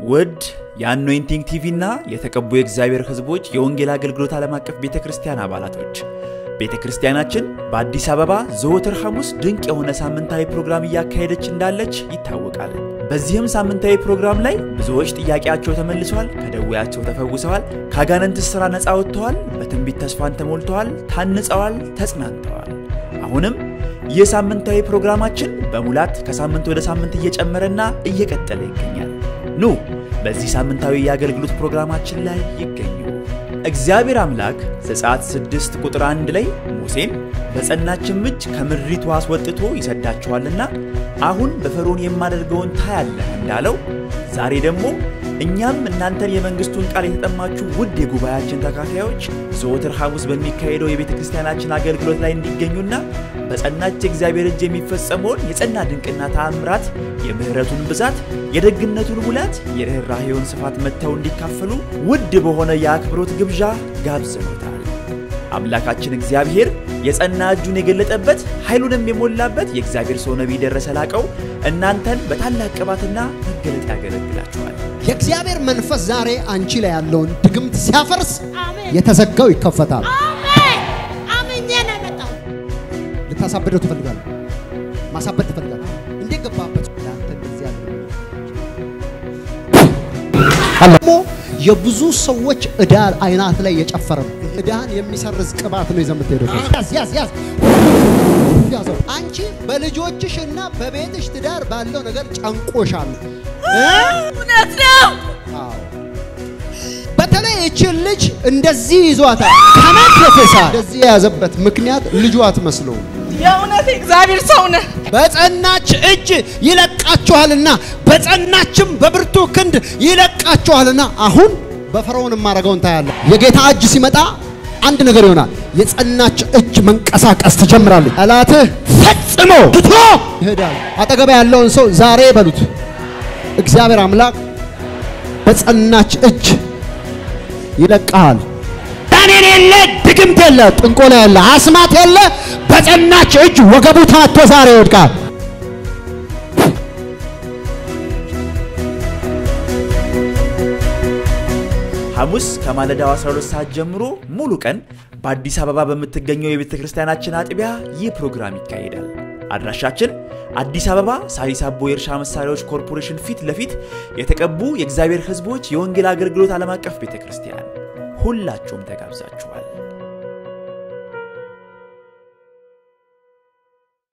Would Yannointing Tivina, Yetakabu Xavier Hezboch, Yongela Gilgrotalamak of Beta Christiana Balatoch. Beta Christianachin, Badis Ababa, Zoter Hamus, drink on a Samantai program Yakadach and Dalach, Itawakal. Bazium Samantai program lay, Zoch Yakachotamaliswal, Kadawach of Fagusal, Kagan and Tisranas Outwal, Batambitas Fantamultual, Tannis Al, Tasmantual. Ahunum? የሳምንታዊ ፕሮግራማችን በሙላት ከሳምንት ወደ ሳምንት እየጨመረና እየቀጠለ ይገኛል ኑ በዚህ ሳምንታዊ ያገልግሎት ፕሮግራማችን ላይ ይገኙ እግዚአብሔር አምላክ ዘጸአት 6 ቁጥር 1 ላይ ሙሴን በጸናችም እጅ ከምድሪቱ አስወጥቶ ይሰዳቸዋልና አሁን በፈርዖን የማደርገውን ታያለህ እንዳለው ዛሬ ደግሞ እኛም እናንተን የመንግስቱን ቃል የተጠማችሁ ውድ የጉባኤያችን ተካፋዮች ዘወትር ሐሙስ በሚካሄደው የቤተክርስቲያናችን አገልግሎት ላይ እንዲገኙና በጸናች እግዚአብሔር እጅ የሚፈጸመውን የጸና ድንቅና ተአምራት የምህረቱን ብዛት የደግነቱን ሙላት የርህራሄውን ስፋት መተው እንዲካፈሉ ውድ በሆነ ያክብሮት ግብዣ ጋብዘናል አምላካችን እግዚአብሔር የጸና እጁን የገለጠበት ኃይሉንም የሞላበት የእግዚአብሔር ሰው ነብይ ደረሰላቀው እናንተን በታላቅ ቅባትና መገለጥ ያገለግላችኋል የእግዚአብሔር መንፈስ ዛሬ አንቺ ላይ ያለውን ድግምት ሲያፈርስ የተዘጋው ይከፈታል አሜን አሜን የነመጣ ለታሳበደው ተፈልጋለሁ ማሳበድ ተፈልጋለሁ እንደገባበት አንተ እግዚአብሔር አላሞ የብዙ ሰዎች እዳር አይናት ላይ የጨፈረው እዳን የሚሰርዝ ቅባት ነው ይዘምተው ያስ ያዘው አንቺ በልጆችሽና በቤትሽ ትዳር ባለው ነገር ጫንቆሻል እውነት ነው አዎ በተለይ እቺልጅ እንደዚህ ይዟታ ከመት ተፈሳ እንደዚህ ያዘበት ምክንያት ልጇት መስለው የእውነት እግዚአብሔር ሰው ነው በጸናች እጅ ይለቃቸዋልና በጸናችም በብርቱ ክንድ ይለቃቸዋልና አሁን በፈርዖን ማረጋውን ታያለ የጌታ እጅ ሲመጣ አንድ ነገር ይሆናል የጸናች እጅ መንቀሳቀስ ተጀምራለች አላተ ፈጽሞ ትቶ ይሄዳል አጠገብ ያለውን ሰው ዛሬ በሉት እግዚአብሔር አምላክ በጸናች እጅ ይለቃል ዳንኤል የለ ድግምት የለ ጥንቆላ የለ አስማት የለ በጸናች እጅ ወገቡ ታቶ ዛሬ ይወድቃል ሐሙስ ከማለዳው 12 ሰዓት ጀምሮ ሙሉ ቀን በአዲስ አበባ በመተገኘው የቤተክርስቲያናችን አጥቢያ ይህ ፕሮግራም ይካሄዳል። አድራሻችን አዲስ አበባ ሳሪስ አቦ የርሻ መሳሪያዎች ኮርፖሬሽን ፊት ለፊት የተቀቡ የእግዚአብሔር ሕዝቦች የወንጌል አገልግሎት ዓለም አቀፍ ቤተክርስቲያን ሁላችሁም ተጋብዛችኋል።